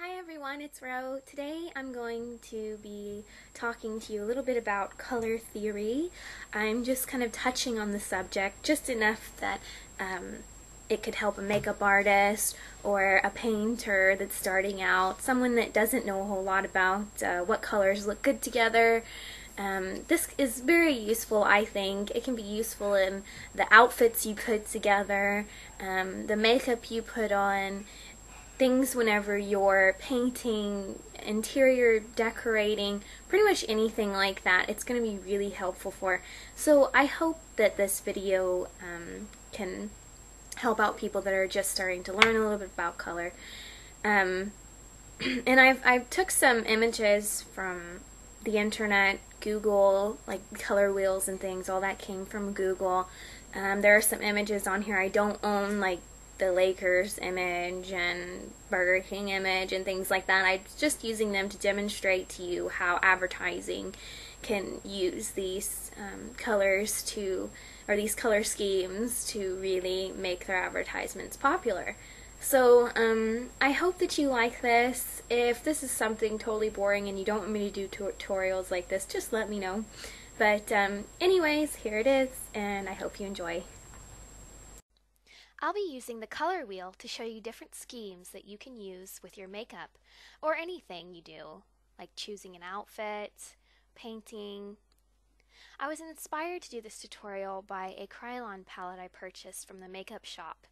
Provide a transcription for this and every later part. Hi everyone, it's Ro. Today I'm going to be talking to you a little bit about color theory. I'm just kind of touching on the subject just enough that it could help a makeup artist or a painter that's starting out, someone that doesn't know a whole lot about what colors look good together. This is very useful, I think. It can be useful in the outfits you put together, the makeup you put on, things whenever you're painting, interior decorating, pretty much anything like that. It's going to be really helpful for. So I hope that this video can help out people that are just starting to learn a little bit about color. And I've took some images from the internet, Google, like color wheels and things. All that came from Google. There are some images on here I don't own, like the Lakers image and Burger King image and things like that. I'm just using them to demonstrate to you how advertising can use these colors to, or these color schemes to really make their advertisements popular. So I hope that you like this. If this is something totally boring and you don't want me to do tutorials like this, just let me know. But anyways, here it is, and I hope you enjoy. I'll be using the color wheel to show you different schemes that you can use with your makeup or anything you do, like choosing an outfit, painting. I was inspired to do this tutorial by a Kryolan palette I purchased from the makeup shop.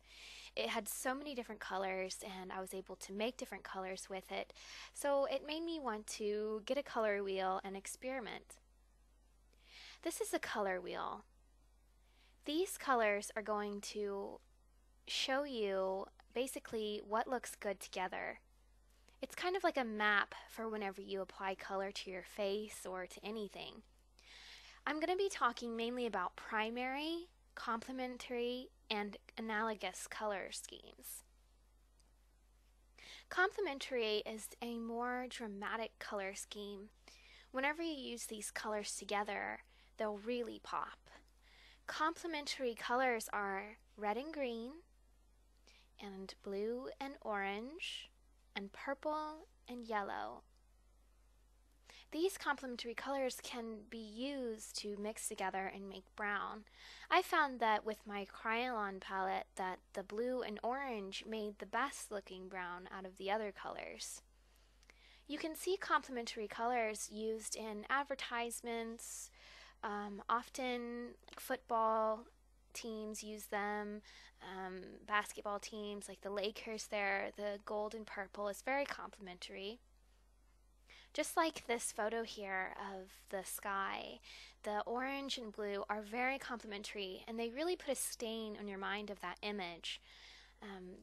It had so many different colors and I was able to make different colors with it, so it made me want to get a color wheel and experiment. This is a color wheel. These colors are going to show you basically what looks good together. It's kind of like a map for whenever you apply color to your face or to anything. I'm going to be talking mainly about primary, complementary, and analogous color schemes. Complementary is a more dramatic color scheme. Whenever you use these colors together, they'll really pop. Complementary colors are red and green, and blue and orange, and purple and yellow. These complementary colors can be used to mix together and make brown. I found that with my Kryolan palette that the blue and orange made the best looking brown out of the other colors. You can see complementary colors used in advertisements. Often football teams use them, basketball teams like the Lakers there, the gold and purple is very complementary. Just like this photo here of the sky, the orange and blue are very complementary and they really put a stain on your mind of that image.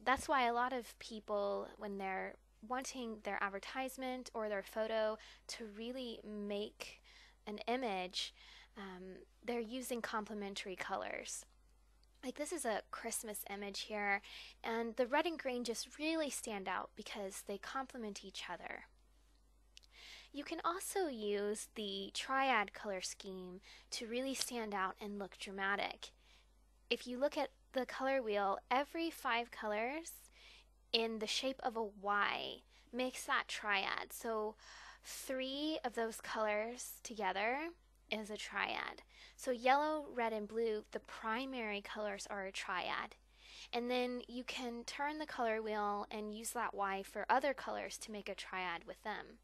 That's why a lot of people, when they're wanting their advertisement or their photo to really make an image, they're using complementary colors. Like this is a Christmas image here, and the red and green just really stand out because they complement each other. You can also use the triad color scheme to really stand out and look dramatic. If you look at the color wheel, every 5 colors in the shape of a Y makes that triad. So 3 of those colors together is a triad. So yellow, red, and blue, the primary colors are a triad. And then you can turn the color wheel and use that Y for other colors to make a triad with them.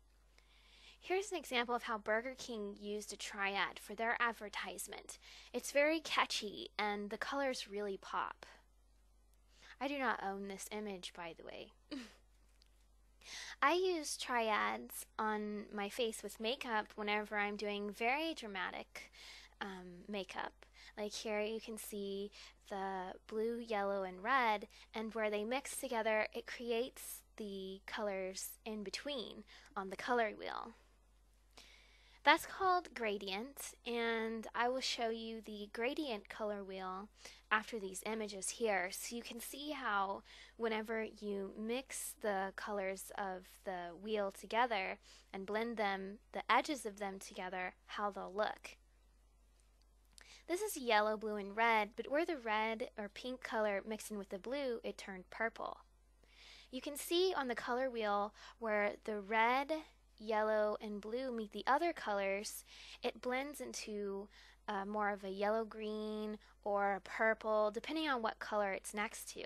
Here's an example of how Burger King used a triad for their advertisement. It's very catchy and the colors really pop. I do not own this image, by the way. I use triads on my face with makeup whenever I'm doing very dramatic makeup. Like here you can see the blue, yellow, and red, and where they mix together it creates the colors in between on the color wheel. That's called gradient, and I will show you the gradient color wheel after these images here, so you can see how whenever you mix the colors of the wheel together and blend them, the edges of them together, how they'll look. This is yellow, blue, and red, but where the red or pink color mixed in with the blue, it turned purple. You can see on the color wheel where the red, yellow, and blue meet the other colors, it blends into more of a yellow-green or a purple, depending on what color it's next to.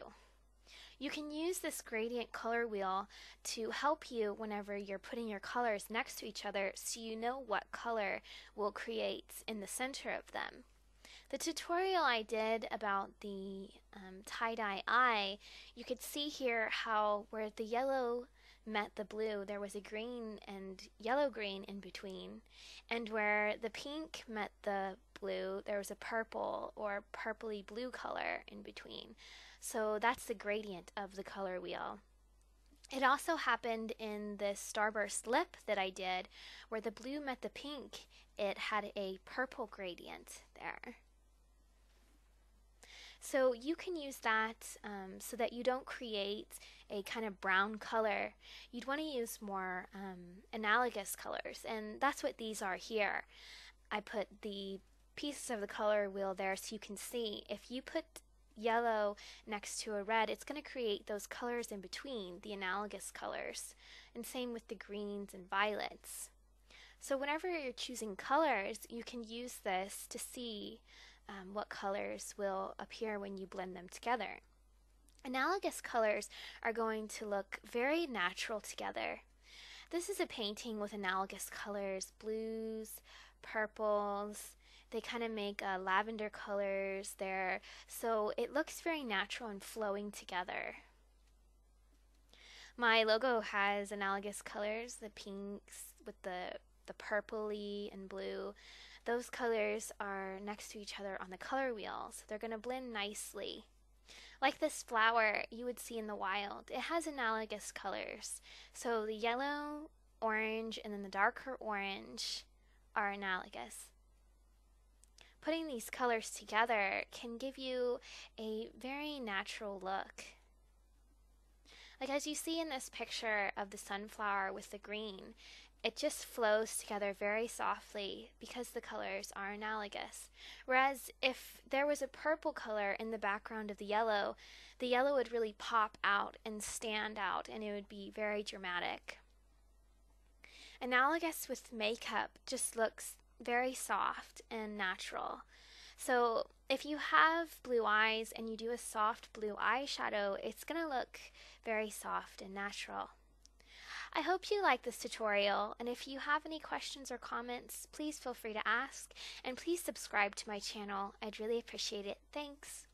You can use this gradient color wheel to help you whenever you're putting your colors next to each other so you know what color will create in the center of them. The tutorial I did about the tie-dye eye, you could see here how where the yellow met the blue, there was a green and yellow-green in between, and where the pink met the blue, there was a purple or purpley-blue color in between. So that's the gradient of the color wheel. It also happened in this starburst lip that I did, where the blue met the pink, it had a purple gradient there. So you can use that so that you don't create a kind of brown color. You'd want to use more analogous colors, and that's what these are here. I put the pieces of the color wheel there so you can see. If you put yellow next to a red, it's going to create those colors in between, the analogous colors, and same with the greens and violets. So whenever you're choosing colors, you can use this to see what colors will appear when you blend them together. Analogous colors are going to look very natural together. This is a painting with analogous colors, blues, purples, they kind of make lavender colors there, so it looks very natural and flowing together. My logo has analogous colors, the pinks with the purpley and blue. Those colors are next to each other on the color wheel, so they're going to blend nicely. Like this flower you would see in the wild, it has analogous colors. So the yellow, orange, and then the darker orange are analogous. Putting these colors together can give you a very natural look. Like as you see in this picture of the sunflower with the green, it just flows together very softly because the colors are analogous. Whereas if there was a purple color in the background of the yellow would really pop out and stand out, and it would be very dramatic. Analogous with makeup just looks very soft and natural. So if you have blue eyes and you do a soft blue eyeshadow, it's going to look very soft and natural. I hope you like this tutorial, and if you have any questions or comments, please feel free to ask, and please subscribe to my channel. I'd really appreciate it. Thanks!